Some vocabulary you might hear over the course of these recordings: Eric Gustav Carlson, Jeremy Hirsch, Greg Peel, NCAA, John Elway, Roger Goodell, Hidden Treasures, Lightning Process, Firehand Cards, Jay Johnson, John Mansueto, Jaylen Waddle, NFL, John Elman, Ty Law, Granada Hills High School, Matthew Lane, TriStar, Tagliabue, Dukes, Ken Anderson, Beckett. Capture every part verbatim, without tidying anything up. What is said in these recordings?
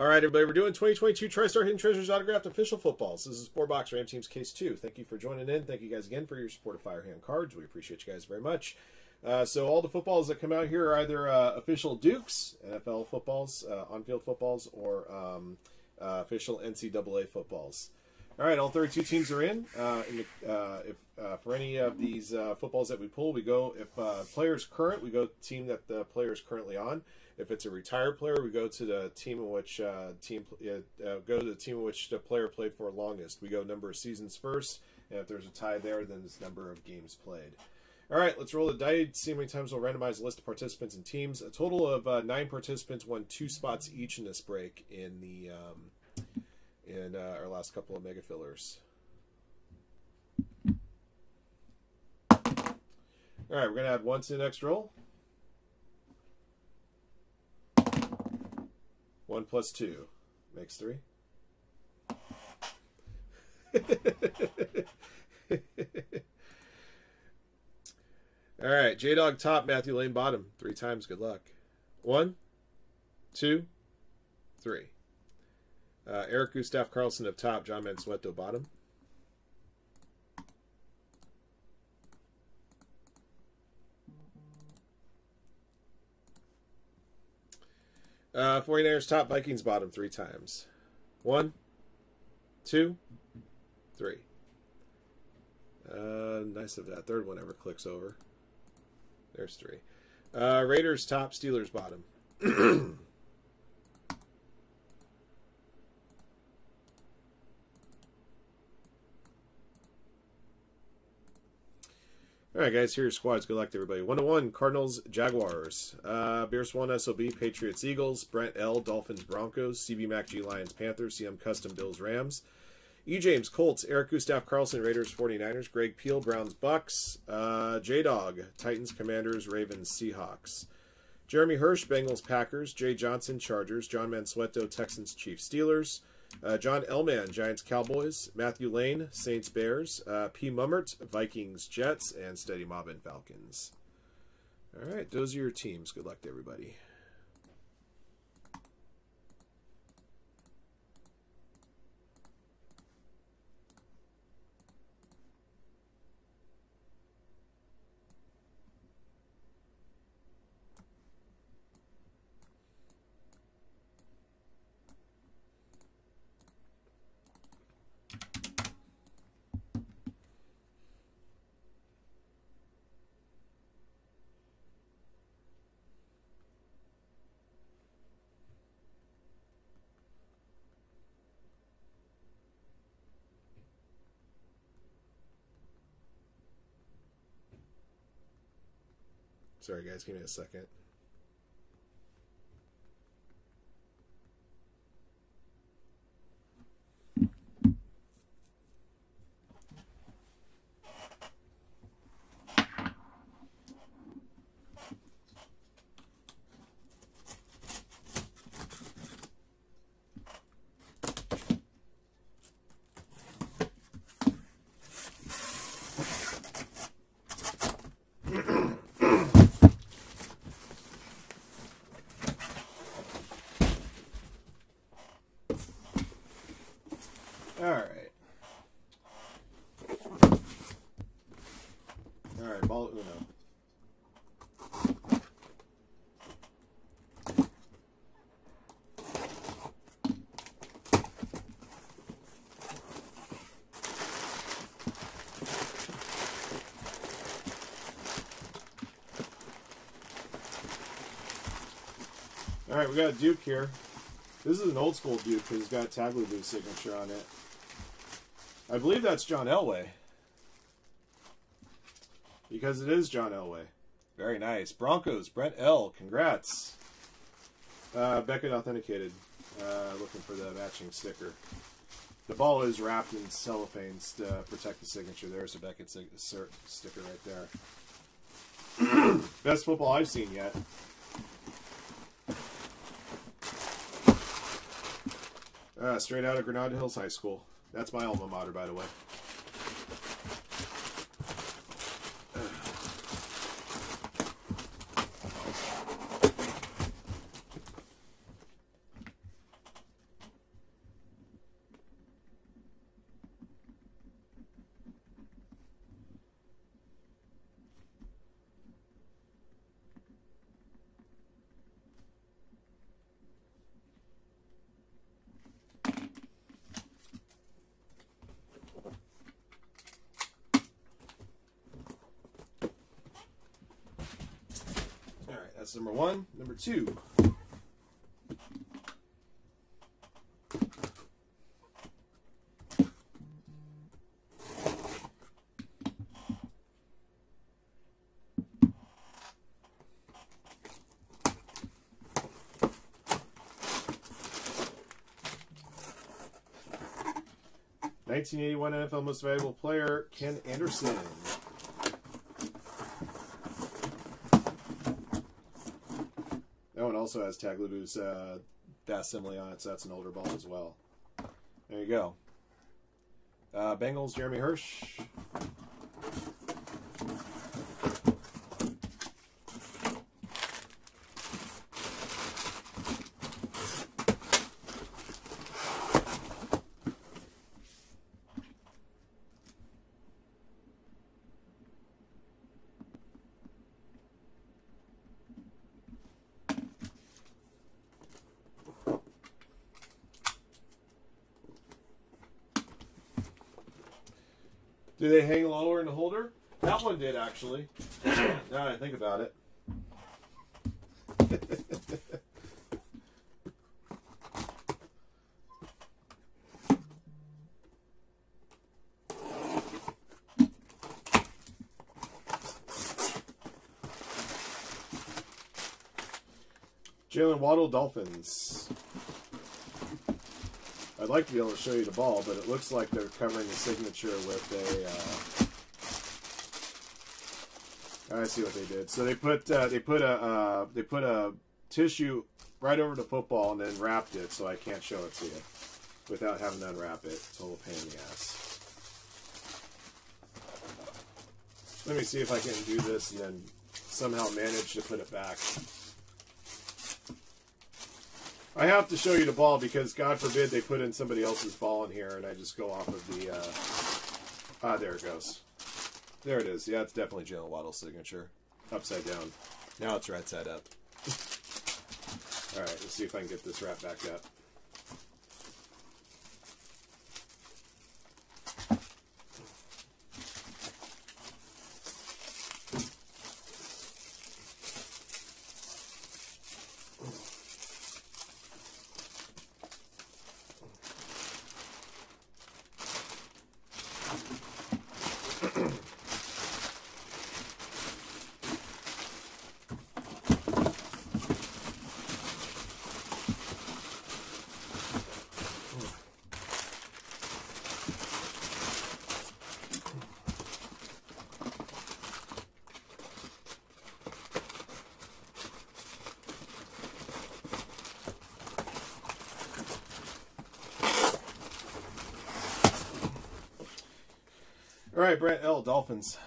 All right, everybody, we're doing twenty twenty-two TriStar Hidden Treasures Autographed Official Footballs. This is Four Box Ram Teams Case two. Thank you for joining in. Thank you guys again for your support of Firehand Cards. We appreciate you guys very much. Uh, so all the footballs that come out here are either uh, official Dukes, N F L footballs, uh, on-field footballs, or um, uh, official N C double A footballs. All right, all thirty-two teams are in. Uh, in the, uh, if uh, for any of these uh, footballs that we pull, we go if uh, player's current, we go to the team that the player is currently on. If it's a retired player, we go to the team in which uh, team uh, uh, go to the team in which the player played for longest. We go number of seasons first, and if there's a tie there, then it's number of games played. All right, let's roll the dice. See how many times we'll randomize a list of participants and teams. A total of uh, nine participants won two spots each in this break in the. Um, in uh, our last couple of mega fillers. All right, we're going to add one to the next roll. One plus two makes three. All right, J-Dog top, Matthew Lane bottom. Three times, good luck. One, two, three. Uh, Eric Gustav Carlson up top, John Mansueto bottom. Uh, forty-niners top, Vikings bottom three times. One, two, three. Uh, nice if that third one ever clicks over. There's three. Uh, Raiders top, Steelers bottom. All right, guys, here are your squads. Good luck to everybody. one to one, Cardinals, Jaguars. Uh, Beer Swan, S O B, Patriots, Eagles. Brent L, Dolphins, Broncos. C B Mac, G, Lions, Panthers. C M Custom, Bills, Rams. E. James, Colts. Eric Gustav Carlson, Raiders, forty-niners. Greg Peel, Browns, Bucks. Uh, J-Dog, Titans, Commanders, Ravens, Seahawks. Jeremy Hirsch, Bengals, Packers. Jay Johnson, Chargers. John Mansueto, Texans, Chiefs, Steelers. Uh, John Elman, Giants, Cowboys. Matthew Lane, Saints, Bears. Uh, P. Mummert, Vikings, Jets. And Steady Mobbin, Falcons. All right, those are your teams. Good luck to everybody. Sorry, guys, give me a second. All right. All right, ball uno. All right, we got a Duke here. This is an old school Duke because it's got a Tagliabue signature on it. I believe that's John Elway. Because it is John Elway. Very nice. Broncos, Brent L. Congrats. Uh, Beckett authenticated. Uh, looking for the matching sticker. The ball is wrapped in cellophane to uh, protect the signature. There's a Beckett sig sticker right there. Best football I've seen yet. Uh, straight out of Granada Hills High School. That's my alma mater, by the way. That's number one. Number two. nineteen eighty-one N F L Most Valuable Player, Ken Anderson. That one also has Tagliabue's uh, facsimile on it, so that's an older ball as well. There you go. Uh, Bengals, Jeremy Hirsch. Do they hang lower in the holder? That one did, actually. Now that I think about it. Jaylen Waddle, Dolphins. I'd like to be able to show you the ball, but it looks like they're covering the signature with a. Uh, I see what they did. So they put uh, they put a uh, they put a tissue right over the football and then wrapped it, so I can't show it to you without having to unwrap it. Total pain in the ass. Let me see if I can do this and then somehow manage to put it back. I have to show you the ball because, God forbid, they put in somebody else's ball in here and I just go off of the, uh, ah, there it goes. There it is. Yeah, it's definitely Jaylen Waddle's signature. Upside down. Now it's right side up. All right, let's see if I can get this wrap back up. All right, Brett L. Dolphins.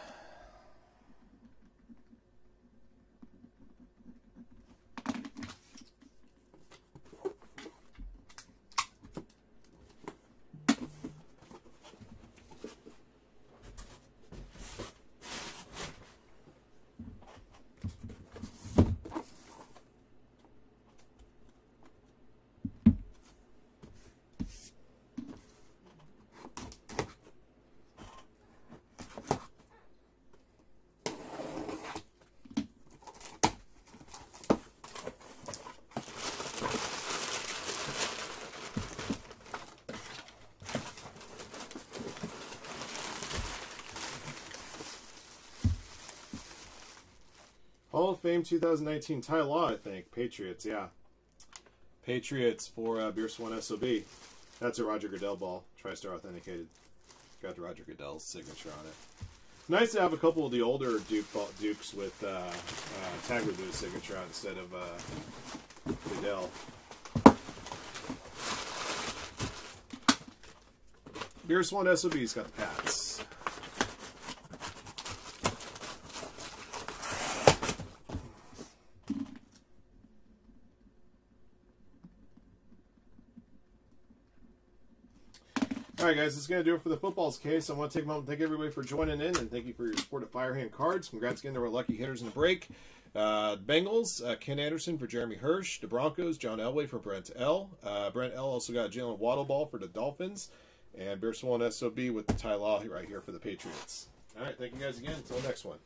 Hall of Fame two thousand nineteen, Ty Law, I think. Patriots, yeah. Patriots for uh, Beer Swan S O B. That's a Roger Goodell ball. TriStar authenticated. Got the Roger Goodell's signature on it. Nice to have a couple of the older Duke ball, Dukes with uh, uh, Tagliabue's signature on instead of uh, Goodell. Beer Swan S O B's got the Pats. Alright guys, that's going to do it for the football's case. I want to take a moment and thank everybody for joining in, and thank you for your support of Firehand Cards. Congrats again to our lucky hitters in the break. Uh, Bengals, uh, Ken Anderson for Jeremy Hirsch. The Broncos, John Elway for Brent L. Uh, Brent L also got Jaylen Waddle ball for the Dolphins. And Beer Swollen S O B with Ty Law right here for the Patriots. Alright, thank you guys again. Until next one.